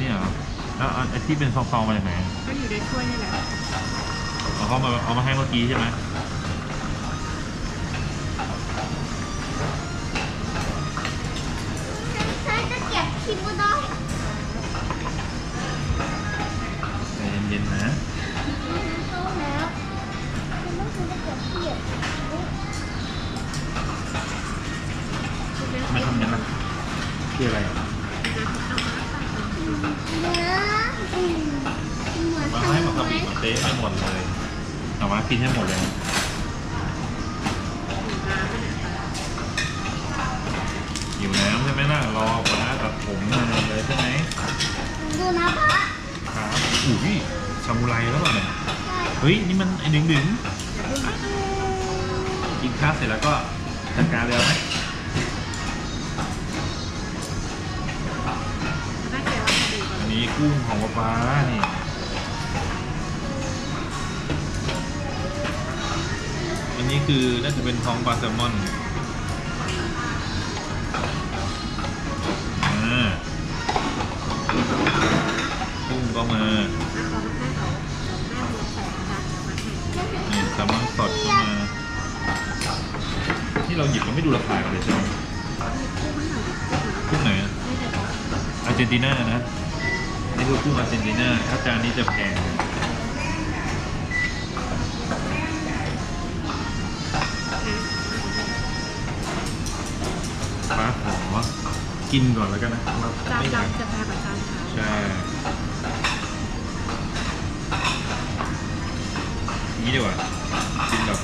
เนี่ยแล้วไอ้ที่เป็นซองๆมาจากไหนก็อยู่ในถ้วยนี่แหละเอามาให้เมื่อกี้ใช่ไหมคืออะไรมาให้มาทำอีกมาเต๊ะให้หมดเลยเอามากินให้หมดเลยอยู่แล้วใช่ไหมน่ะรอก่อนนะตัดผมเลยใช่ไหมดูนะพ่อครับอุ้ยซามูไรแล้วเปล่าเนี่ยเฮ้ยนี่มันไอ้ดึงกินข้าวเสร็จแล้วก็จัดการเลยไหมนี่กุ้งของปลานี่อันนี้คือน่าจะเป็นท้องปลาแซลมอนกุ้งก็มานี่แซลมอนสดก็มาที่เราหยิบเราไม่ดูราคาเลยใช่ไหมกุ้งไหนอาร์เจนตินานะนี่คือกุ้งอาร์เจนตินาถ้าจานนี้จะแพงป้าขอกินก่อนแล้วกันนะจานดำจะแพงกว่าจานขาวใช่นี่ดีกว่ากินแบบ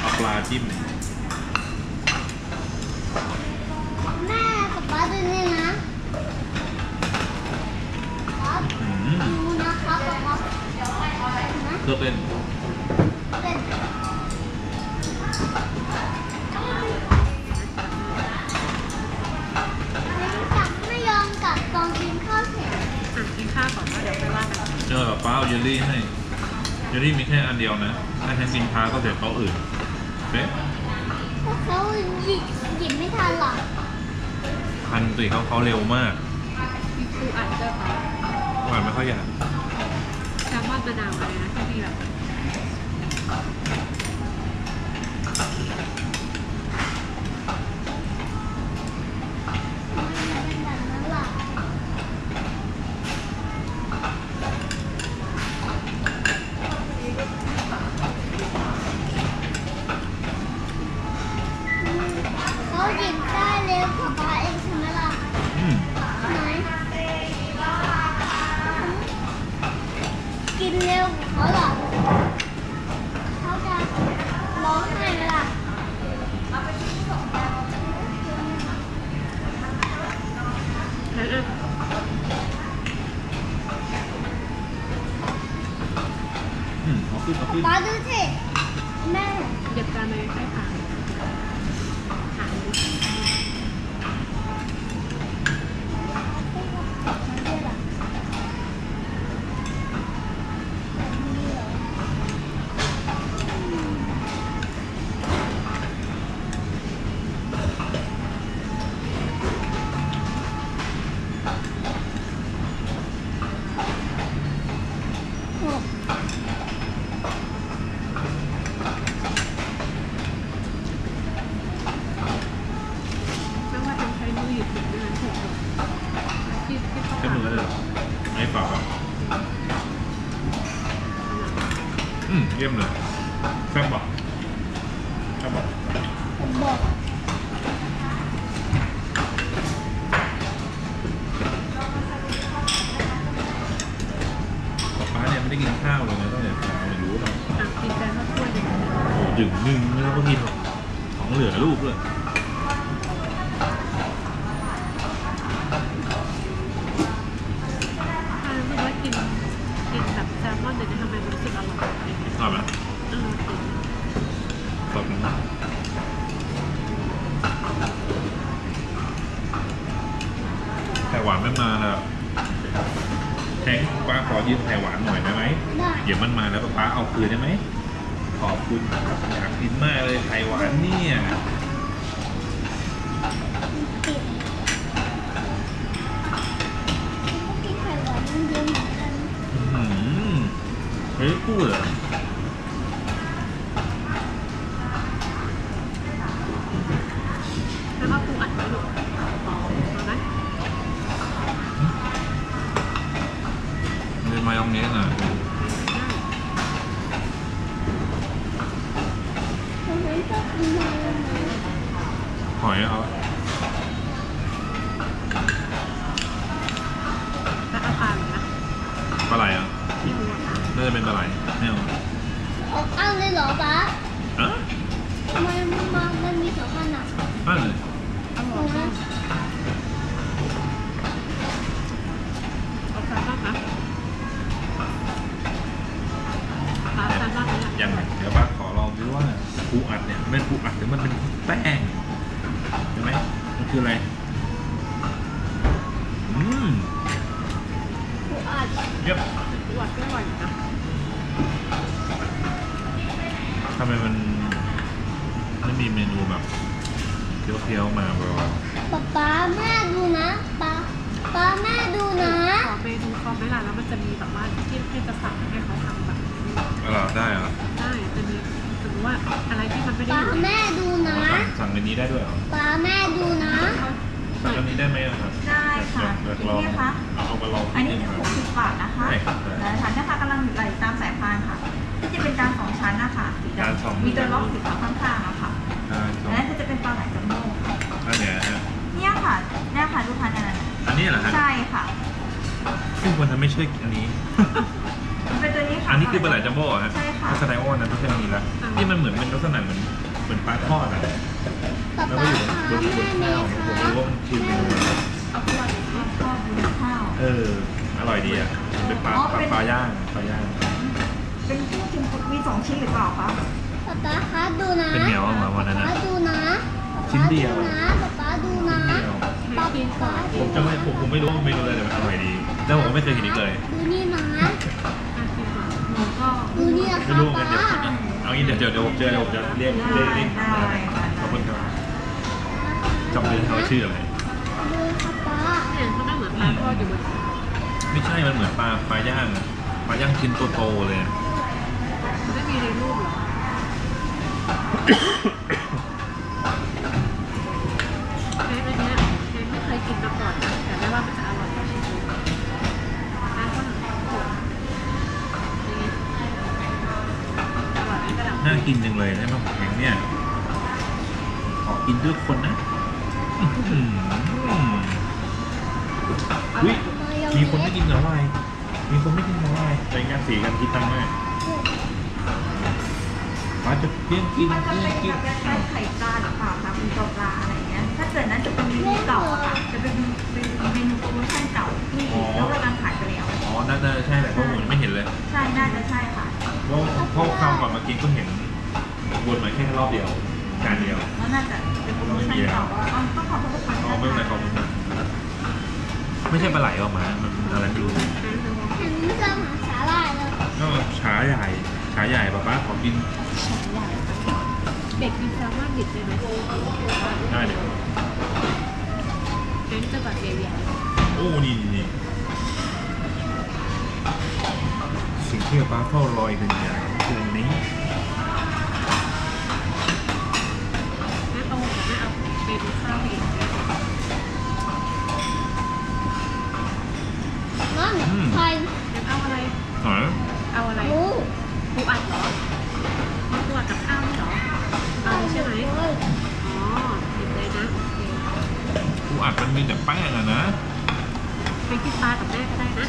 เอาปลาจิ้มเลยแม่กับป้าดูนี่นะเธอเป็นไม่ยอมกลับตอนกินข้าวเสร็จกินข้าวก่อนแล้วเดี๋ยวไปว่ากันเจอป้าเอาเยลลี่ให้เยลลี่มีแค่อันเดียวนะถ้าแค่กินข้าวก็เสร็จโต๊ะอื่นเป๊ะเขาหยิบไม่ทันหรอทันสิเขาเร็วมากคืออัดเจอค่ะอัดไม่ค่อยอยากแซลมอนมะนาวอะไรนะที่นี่แบบเขาหยิบได้เร็วกว่าป้าเองใช่ไหมล่ะกินเร็วเขาหรอเขาจะร้องไห้ไหมล่ะป้าดูสิแม่เด็กการเลยใช่ค่ะเยี่ยมเลยแซ่บบอกแซ่บบอกป้าเนี่ยไม่ได้กินข้าวเลยนะตั้งแต่เช้าเลยรู้เรากินแต่ข้าวคั่วอย่างเดียวโอ้ดึงนึงแล้วก็กินของเหลือลูกด้วยไข่หวานไม่มาแล้วแทงป้าขอยืมไข่หวานหน่อยได้ไหมเดี๋ยวมันมาแล้วป้าเอาคืนได้ไหมขอบคุณอยากกินมากเลยไข่หวานเนี่ย อยนะครับแล้วเอาปลาไหมนะปลาไหลอ่ะน่าจะเป็นปลาไหลไม่เอาอ้าวเลยเหรอป้าอะทำไมมันมีสองขนาดอ้าวเลยอร่อยมากปลาบ้างคะปลาบ้างยังไงเดี๋ยวป้าขอลองดูว่าปูอัดเนี่ยมันปูอัดหรือมันเป็นแป้งใช่ไหมมันคืออะไรปูอัดเย็บปูอัดไม่ไหวนะทำไมมันไม่มีเมนูแบบเคี้ยวๆมาบ้างป้าแม่ดูนะป้าแม่ดูนะขอเมนูเขาไหมล่ะแล้วมันจะมีแบบว่าที่ให้จะสั่งให้เขาทำแบบได้เหรอได้จะมีถือว่าอะไรที่มันไม่ได้ป้าแม่ดูนะสั่งในนี้ได้ด้วยเหรอป้าแม่ดูนะสั่งในนี้ได้ไหมครับได้ค่ะนี่ค่ะเอามาลองอันนี้60 บาทนะคะแต่ฉันนะคะกำลังไหลตามสายพานค่ะที่จะเป็นจาน2 ชั้นนะคะมีตัวล็อกสีขาวข้างๆนะคะอันนั้นจะเป็นปลาไหลจัมโบ้อันไหนฮะเนี่ยค่ะเนี่ยค่ะลูกค้านั้นอันนี้เหรอฮะใช่ค่ะซึ่งวันนั้นไม่ใช่อันนี้อันนี้คือปลาไหลจัมโบ้ฮะใช่ค่ะแสดงว่าวันนั้นไม่ใช่อันนี้ละนี่มันเหมือนเป็นลักษณะเหมือนปลาทอดอะแล้วก็อยู่บนข้าวผมรู้ว่ามันคือเมนูเอาปลาทอดบนข้าวอร่อยดีอะเป็นปลาย่างเป็นกุ้งจิ้มมี2 ชิ้นหรือเปล่าคะป๊าคะดูนะเป็นเหนียวมาวันนั้นนะดูนะชิ้นเดียวนะป๊าดูนะป๊าปิ้งก่อนผมไม่รู้เมนูอะไรแต่มันอร่อยดีแล้วผมก็ไม่เคยกินอีกเลยดูนี่นะดูนี่อะค่ะป๊าเอางี้เดี๋ยวผมจะเรียกขอบคุณครับจำเลยเขาชื่ออะไรดูค่ะป๊าเห็นเขาเหมือนปลาทอดอยู่บนไม่ใช่มันเหมือนปลาย่างชิ้นโตๆเลยไม่มีในรูปหรอเค้กไม่เคยกินมาก่อนแต่ไม่ว่ามันจะอร่อยกว่าชิ้นนี้ร้านก็หนักโขดน่ากินจังเลยได้มาแข่งเนี่ยขอกินด้วยคนนะอุ้ยมีคนไม่กินเหรอวายมีคนไม่กินเหรอวายไปงานสีกันคิดตังค์ด้วยมันจะเป็นแบบไข่ปลาหรือเปล่าคะเป็นตัวปลาอะไรเงี้ยถ้าเกิดนั้นจะเป็นเมนูเก่าค่ะจะเป็นเมนูโปรโมชั่นเก่าที่แล้วกำลังขายไปแล้วอ๋อน่าจะใช่แหละเพราะผมไม่เห็นเลยใช่น่าจะใช่ค่ะเพราะคราวก่อนมากินก็เห็นวนมาแค่รอบเดียวจานเดียวแล้วน่าจะเป็นโปรโมชั่นเก่าต้องขอบคุณทุกคนอ๋อไม่เป็นไรขอบคุณไม่ใช่ปลาไหลออกมามันอะไรไม่รู้ฉันเจอหมาสาหร่ายเลยก็ขาใหญ่ป้าขอกินเด็กกินแซลมอนดิบเลยไหมได้เลยเป็นจังหวัดเบียร์โอ้นี่สิ่งที่ป้าเฝ้ารออีกเป็นอย่างคือนี้ไม่เอาเป็นข้าวอีกนั่นใครเอาอะไรเอาอะไรปูอัดเหรอปูอัดกับข้าวเหรอเอาใช่ไหมอ๋อเห็นเลยนะปูอัดมันมีแต่แป้งอะนะไปกินปลากับแม่ก็ได้นะ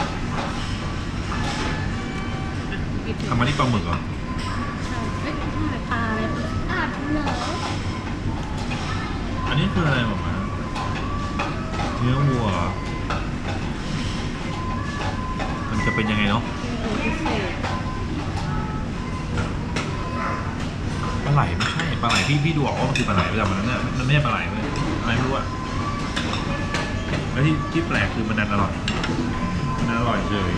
ทำมาที่ปลาหมึกเหรอใช่ไม่ใช่ปลาอะไรอัดเหรออันนี้คืออะไรหมอมาเนื้อวัวมันจะเป็นยังไงเนาะปลาไหลไม่ใช่ปลาไหลพี่ดูออกว่ามันคือปลาไหลแบบนั้นน่ะมันไม่ใช่ปลาไหลเลยอะไรไม่รู้อ่ะแล้วที่แปลกคือมันดันอร่อยเฉย